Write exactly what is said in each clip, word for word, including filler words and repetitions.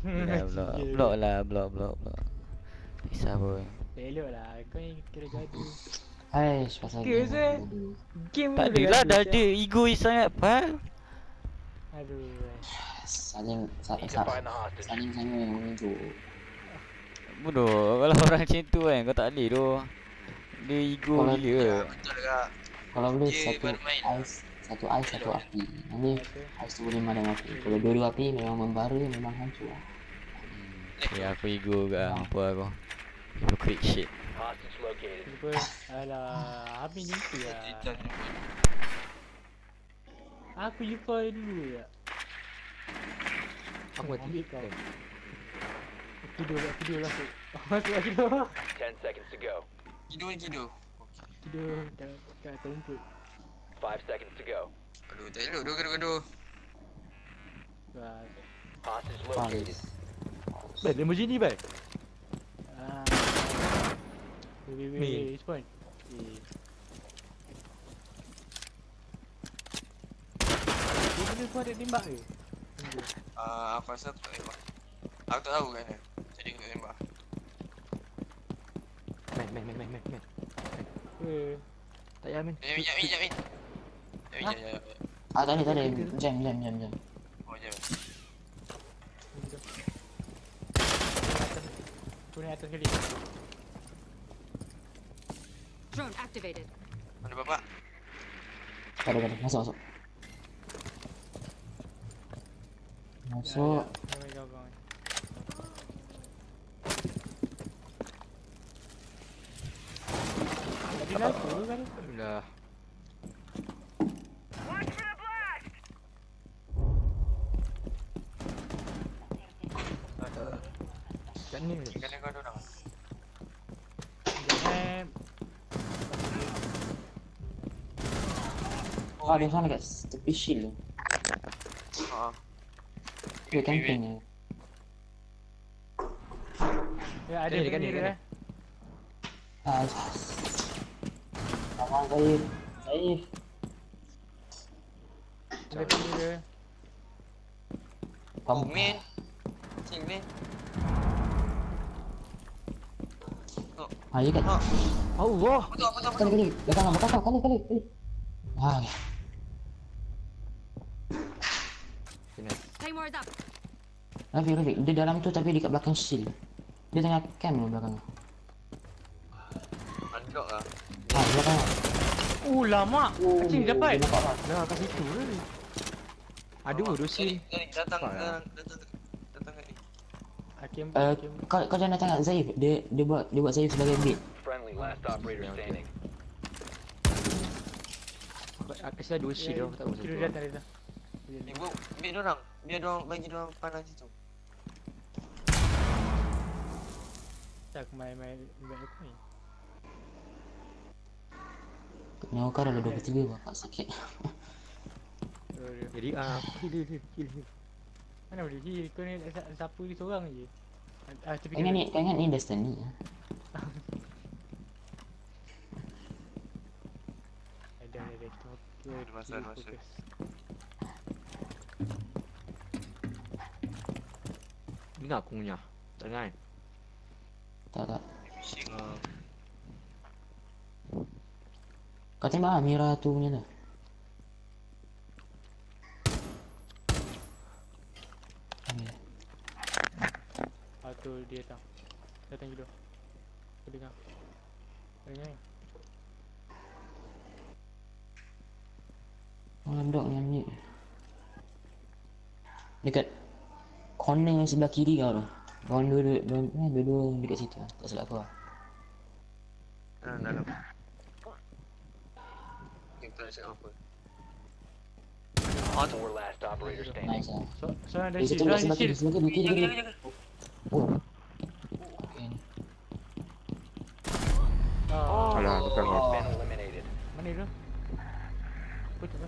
Blow, blow là, blow, blow, blow. Thì sao rồi? Đấy là cái cái cái gì? Ai, pasal. Kira, game. Tadilah dah di egois sangat, pak. Aduh. Saling, saling, saling mengunjuk. Bodoh, kalau orang macam tu kan, kau tak boleh tu. Dia ego gila. Kalau boleh satu ice, satu ice, satu api. Ini ice tu boleh madam api. Kalau dua-dua api memang membara, memang hancur. Ya, aku ego gak hampa aku. Aku quick shit. Alah, habis jumpa lah. Aku jumpa dulu ya. Aku ambil kau. Tidur lah, tidur lah. Masuk lah tidur. ten seconds to go. Tidur, tidur. Tidur kat atas rumput. five seconds to go. Aduh, tak elok tu gaduh-gaduh. Baik, Lamborghini baik. Wait, wait, wait, wait, spawn. Dia punya semua ada tembak ke? Haa, aku rasa aku tak tembak. Aku tak tahu kan dia. Jadi aku tak tembak. Man, man, man, man, man, man. Weh. Tak payah, man. Jom, jom, jom, jom. Jom, jom, jom. Ah, tak ada, tak ada. Jam, jam, jam, jam. Oh, jam. Aku naik atas kali. Drone activated. Mana bapak? Tak ada, tak ada. Masuk, masuk. Masuk. Tadi dah turun kan? Dah. Kan ni kan kau dorang. Jangan. Oh, dia sana kat tepi shield tu. Haa. Dia camping ni. Ya, ada dekat ni dia. Haa, just. Abang Zahir. Zahir. Ada dekat ni dia. Oh, man. Cik, man. Haa, dia kat. Allah. Kali-kali. Belakang lah, belakang. Kali-kali. Haa. Rafiq, Rafiq, dia dalam tu tapi dekat belakang shield. Dia tengah camp tu belakang. Anjok lah. Haa, belakang lah. Oh, lama! Acik, dapat! Dah, kat situ lah ni. Aduh, dosi. Datang, datang, datang. Datang kat ni. Hakim, Hakim. Kau jangan datang kat Zaif. Dia buat Zaif sebagai bait. Aku silah dua shield, aku tak boleh. Kira datang, dia dah. Ni buat bait dorang. Biar dorang bagi dorang pandang situ. Tak main-main buat aku ni. Nyawa kau dah dua puluh tiga bapak sakit. Jadi ah, heal heal heal. Mana boleh heal kau ni siapa ni seorang je. Ah tapi kau ingat kau ingat ni Destiny ah. Ada ada top. Ada masalah masalah. Ini aku punya, tak kan? Tak tak. Kau tembak Amira tu punya tu. Ah tu dia datang. Datang dulu. Kau dengar. Dengar ni. Mandok ni ni. Dekat corner sebelah kiri kau tu. Kau dua-dua, dua-dua dekat situ. Tak silap aku lah. Dalam, dalam. Kita nak cakap apa. Nice lah. Soalan dari situ, sebelah kiri. Sebelah kiri, kiri, kiri. Oh. Oh. Alah, bukan kau. Mana tu?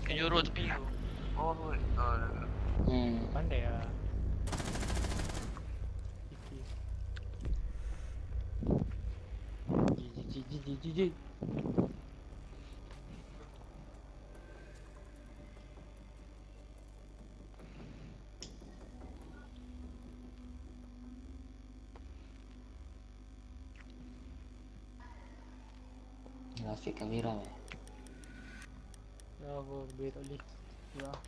Kejurut tepi tu. Oh, oh, oh. Hmm. Pandai lah. G G G G G G. في كاميرا برافو البيت قلت برافو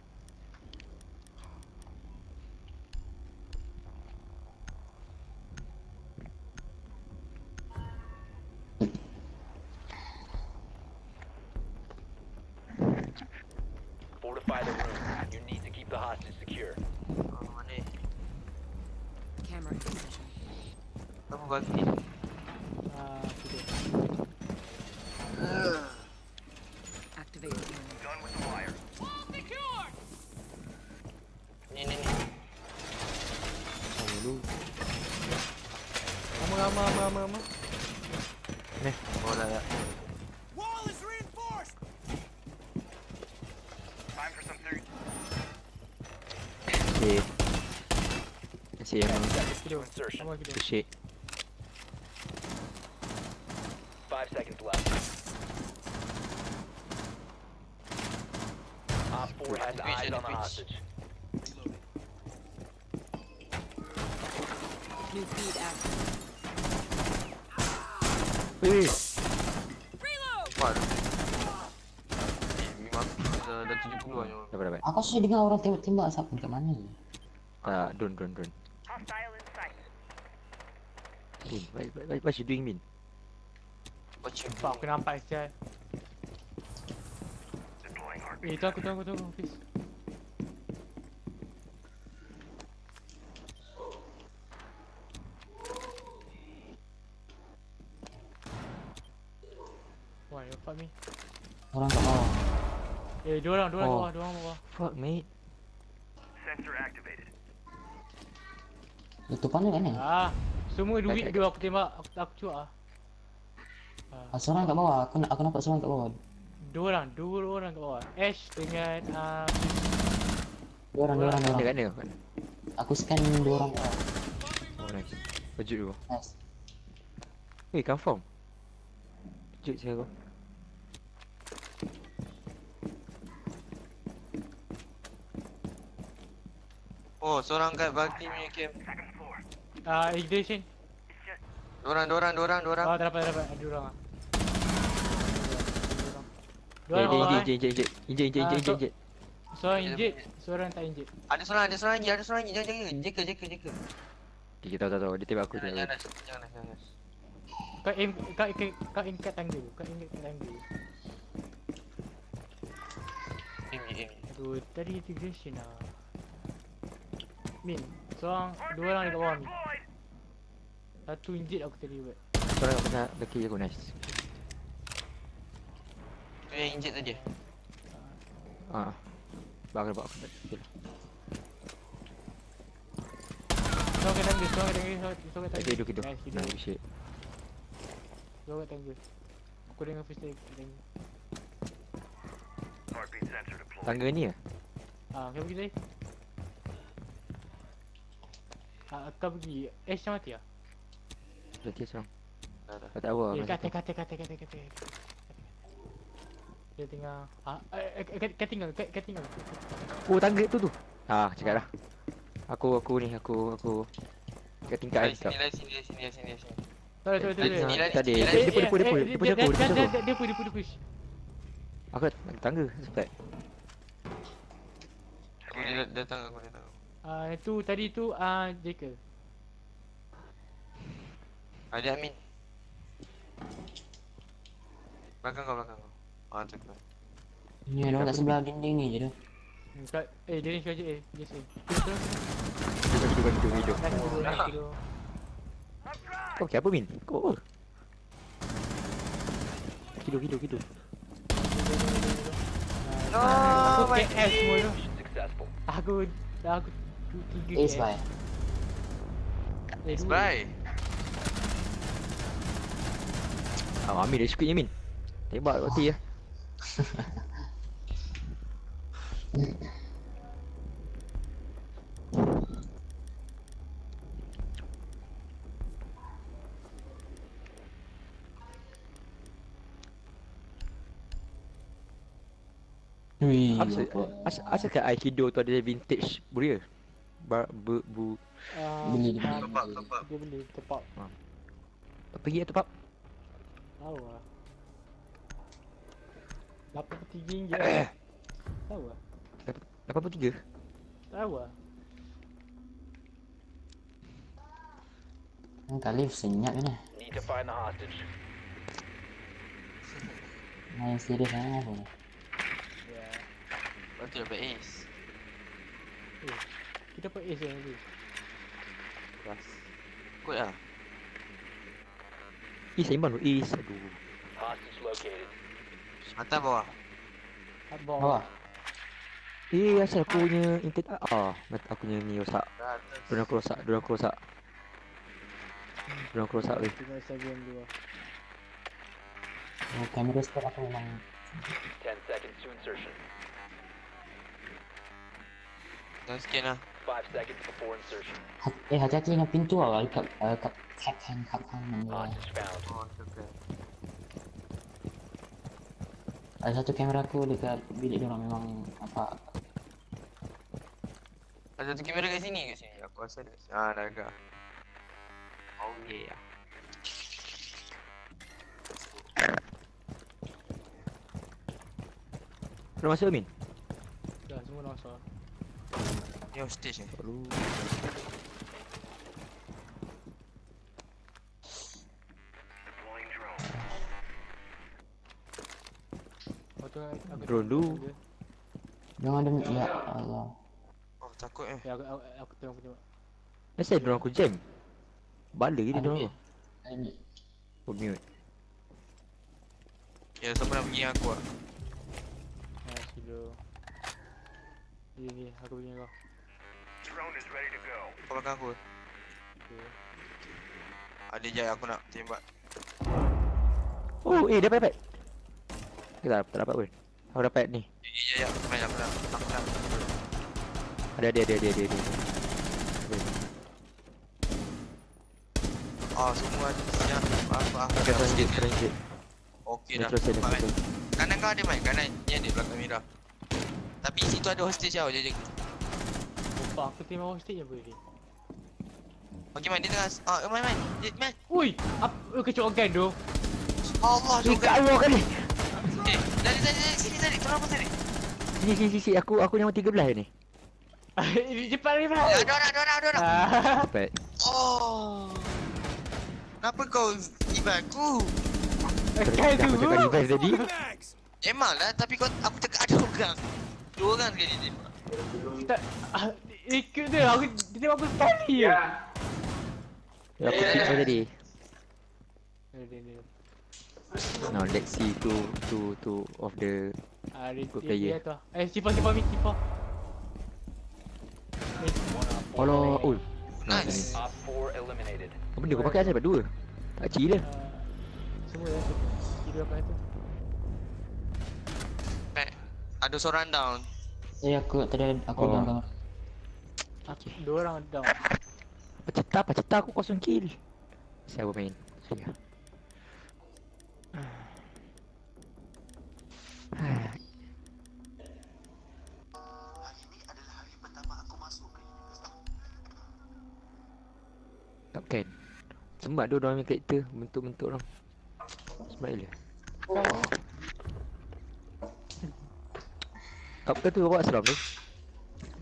Fortify the room. You need to keep the hostage secure. On it. Camera position. Double back in. Ah, good. Activate. Done with the wire. Wall secured. Nee, nee, nee. Hello. Mama, mama, mama. Nee, hola ya. Все, я могу. Пиши. Aku sudah dengar orang tembak-tembak siapa ke mana? Tak, don't, don't, don't. What, what, what you doing, Min? What you doing? Aku nampak S J I. Eh, tunggu, tunggu, tunggu, please. Wah, you fuck me. Orang kat bawah. Eh, dua orang, dua orang bawah, dua orang bawah. Fuck, mate. Sensor activated. Itu panah kan ni? Ah. Semua duit dia aku tembak, aku aku cuak ah. Ah, seorang kat bawah. Aku nak aku nampak seorang kat bawah. Dua orang, dua orang kat bawah. Ash dengan ah dua orang, dua orang kat mana? Aku scan dua orang. Oh, nice. Kejut dulu. Nice. Eh, confirm. Kejut saya aku. Oh, seorang kat Bakti punya camp. Ah, uh, ignition. Dorang, dorang, dorang, dorang. Oh, tak dapat, tak dapat. Ada orang ah. Dorang. Injek, injek, injek, injek, injek, injek, injek. Seorang injek, seorang tak injek. Ada seorang, ada seorang lagi, ada seorang lagi. Jangan, jangan. Jeka, jeka, jeka. Okey, tahu, tahu, tahu. Dia tembak aku tadi. Jangan, jangan, jangan. Kau aim, kau aim, kau aim kat tangga. Kau aim kat tangga. Aim, aim. Aduh, tadi ignition ah. Min, seorang, dua orang dekat bawah ni. Satu injit aku tadi buat. Seorang aku nak laki aku, nice. Tu yang injit saja. Haa Bakal buat aku tak kecil. Seorang kat tangga, seorang kat tangga, seorang kat tangga. Hidup, hidup, hidup. Nice, shit. Seorang kat tangga. Aku dengar first time kat tangga. Tangga ni lah? Haa, kau pergi tadi? Haa, kau pergi. Eh, macam mati lah? Berarti seorang. Kau tak awal. Eh, kata, kata, kata, kata, kata. Dia tengah... Haa, kau tinggal, kau tinggal. Oh, tangga tu tu. Haa, cakap dah. Aku, aku ni, aku, aku. Kau tinggal ni. Sini lah, sini lah, sini lah, sini lah. Tak ada, tak ada, tak ada. Dia pun, dia pun, dia pun. Dia pun, dia pun, dia pun. Dia pun, dia pun, dia pun. Aku tangga, sebelah. Dia datang, aku datang. Haa, tu, tadi tu, haa, Jaker. Ada Amin. Belakang kau, belakang kau. Ah, tak kau. Ni ada kat sebelah dinding ni je dah. Dekat eh dia ni saja eh, dia sini. Kita pergi bantu video. Kau siapa Min? Kau. Kido kido kido. Oh, my ass mulu. Aku dah aku tiga. Ace bye. Ace bye. Ah, Amin dah sikit je Min. Tebak kat T lah. Wih. Asal kat Aikido tu ada vintage buria? Bar, bu, bu. Beli, beli. Tepak, tepak. Dia beli, tepak. Pergi lah tepak. Awak. Dapat petiging je. Tahu tak? Dapat dapat petiging. Tahu tak? Enggak lift senyap ni. Main serius sangat pun. Ya. Berarti dapat ace. Kita dapat ace yang ni. Keras. Kut lah. Is iman tu is. Aduh. Atas bawah. Atas bawah. Eh, asal aku punya intent. Ah, aku punya ni rosak. Dua aku rosak, dua aku rosak. Dua aku rosak weh. Tinggal Instagram dua. Oh, kamera start aku memang ten seconds to insertion. Dah scan lah. five seconds before insertion. Eh, hati-hati dengan pintu lah. Dekat, dekat kat-kan, kat-kan mana. Ada satu kamera aku dekat bilik diorang memang nampak. Ada satu kamera kat sini, kat sini. Aku rasa dah. Haa, dah agak. Oh yeah. Dah masuk Amin? Dah semua dah masuk. Ni hostage ni? Aduh. Drone dulu. Jangan ada mik. Ya Allah. Oh takut eh. Ya aku aku tengok tengok. Kenapa drone aku jam? Bala dia drone aku. Ini. Oh mute. Ya siapa nak pergi dengan aku ah? Hello. Ni ni aku pergi dengan kau. Drone is ready to go. Kau belakang aku. Okay. Ada jaya aku nak tembak. Oh eh dapat dapat. Kita tak dapat pun. Aku dapat ni. Ya ya ya main aku dah. Aku dah. Ada dia dia dia dia. Ah semua dia apa apa kena sikit kena sikit. Okey dah. Kanan kau ada mai, kanan dia di belakang merah. Tapi situ ada hostage kau je je. Apa aku terima hostage je boleh. Okey mai dia tengah ah mai mai. Dia mai. Oi, apa kecok organ tu? Allah suka Allah kali. Eh, dari dari dari sini dari. Kenapa sini? Sini sini sini aku aku nombor tiga belas ni. Cepat ni pula. Ada orang ada orang ada orang. Cepat. Oh. Kenapa kau ibat aku? Kau tu kau revive tadi. Emang lah tapi kau aku cakap ada orang. Dua orang sekali dia. Kita ikut dia aku dia apa sekali ya. Ya aku cakap tadi. Ni ni. Now let's see two two two of the ah, good player. Eh siapa siapa mid siapa? Hello, ul. Nice. Apa dia kau pakai asal berdua? Tak ciri dah. Semua dah ciri apa itu? Eh, ada seorang down. Eh aku tadi aku down. Okey. Dua orang down. Peceta peceta aku kosong kill. Siapa main? Saya. Hari ini adalah hari pertama aku masuk ke universiti. Kan? Sembat dia orang punya karakter, bentuk-bentuk orang. Sembat dia. Apa kata bawa seram ni?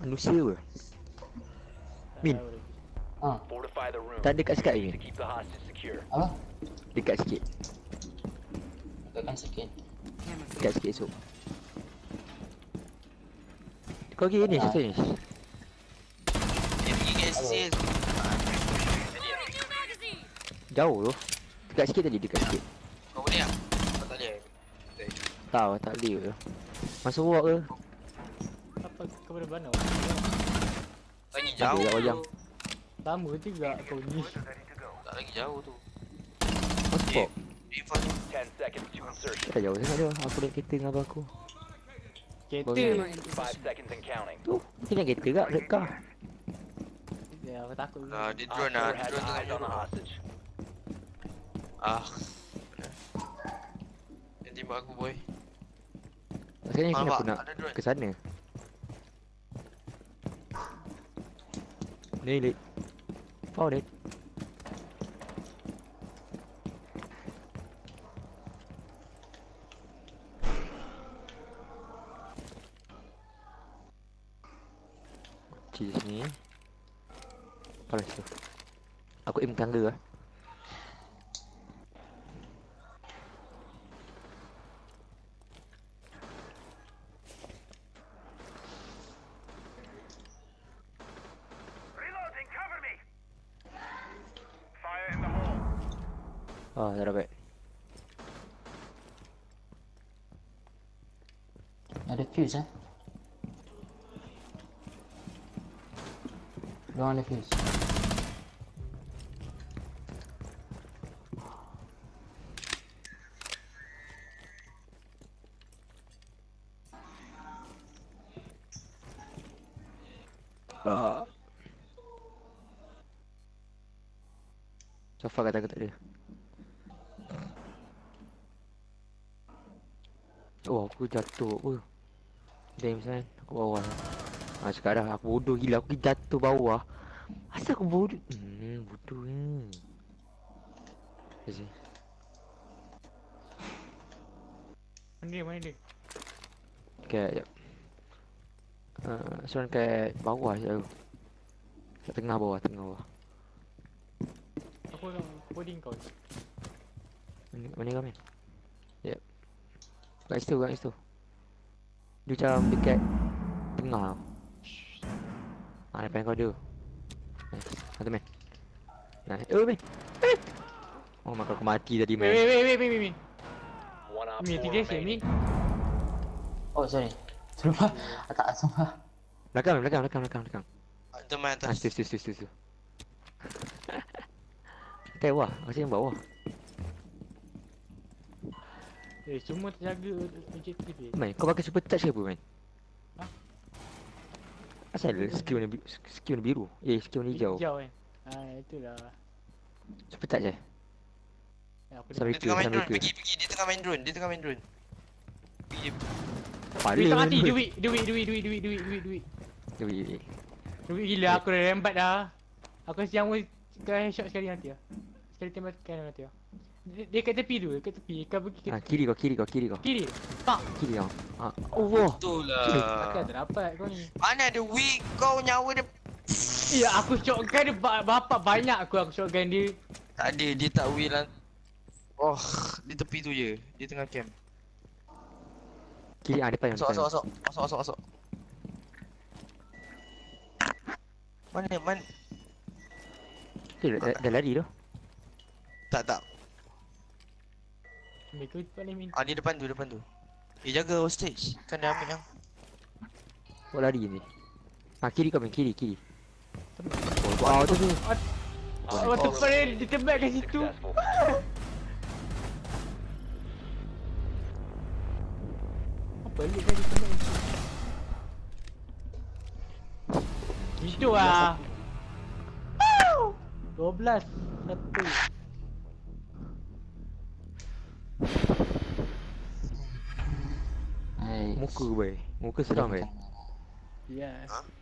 Manusia ke? Min. Ha. Tak dekat sikit ni. Apa? Dekat sikit. Dekatkan sikit. Dekat sikit esok. Kau pergi ni, satu ni. Dia pergi ke S C. Jauh tu. Dekat sikit tadi, dekat sikit. Kau boleh tak? Kau tak boleh? Tahu, tak boleh tu. Masuk walk ke? Apa, kau pada mana? Lagi jauh tu. Lama juga kau ni. Tak lagi jauh tu. Masuk walk? Tak jauh sangat dia. Aku naik kereta dengan abang aku. Kereta? Tu, dia naik kereta tak? Red car. Ya, aku takut. Dia drone lah. Dia drone tengah drone. Ah. Dia tembak aku boy. Sekarang ni kenapa nak ke sana? Ni, Lek. Power, Lek. Paling tuh. Aku imkan dulu ya. Oh, ada apa? Ada fuse ya? Go on the fuse. Ah. Sofa kata kata dia. Oh, aku jatuh apa? Damn son, aku bawah. Ha, sekarang aku bodoh gila, aku jatuh bawah. Asal aku bodoh? Hmm, bodoh ni. Kasi. Mana dia, mana dia? Okay, sekejap. Uh, Seorang kat bawah sekejap. Kat tengah bawah, tengah bawah. Aku orang boarding kau. Mana, mana kau main? Sekejap. Kat situ, kat situ. Dia macam dekat tengah. Haa, ah, depan kau ada. Satu man. Nice. Oh, man. Eh! Oh, maka aku mati tadi, man. Wait, wait, wait, wait, wait. Mi, tiga sini, Mi. Oh, sorry. Sumpah. Tak, sumpah. Belakang, belakang, belakang, belakang, belakang. Itu man, atas. Ah, situ, situ, situ, situ. Atas bawah. Asyik yang bawah. Eh, cuma terjaga objektif eh. Man, kau pakai super touch ke apa, man? Ha? Asal skill warna, skill warna biru? Eh, skill warna hijau. Hijau kan? Haa, itulah. Super touch eh? Dia tengah main drone, pergi, pergi. Dia tengah main drone, dia tengah main drone. Duit tak mati, duit, duit, duit, duit, duit, duit, duit, duit. Duit. Duit gila, aku dah rembat dah. Aku siang pun kena headshot sekali nanti lah. Sekali tembak kanan nanti lah. Dia kat tepi dulu, kat tepi. Kau pergi kat tepi. Kiri kau, kiri kau, kiri kau. Kiri? Tak. Kiri kau. Haa. Allah. Betul lah. Takkan tak dapat kau ni. Mana ada weak kau nyawa dia. Ya aku shotgun dia bapak banyak aku aku shotgun dia. Tak ada, dia tak weak lah. Oh, dia tepi tu je. Dia tengah camp. Kiri, haa depan. Masuk, masuk, masuk. Masuk, masuk, masuk. Mana, mana? Dah lari tu. Tak, tak. Mereka depan ni minta. Ah, dia depan tu, depan tu. Dia jaga hostage. Kan dia ambil yang kau lari ni. Ah, kiri kau main, kiri, kiri. Oh, tu tu. Oh, tu kau ni ditembak kat situ. Apa ni dia ditembak kat situ? Itu lah dua belas satu. Muka baik, muka seram baik. Ya.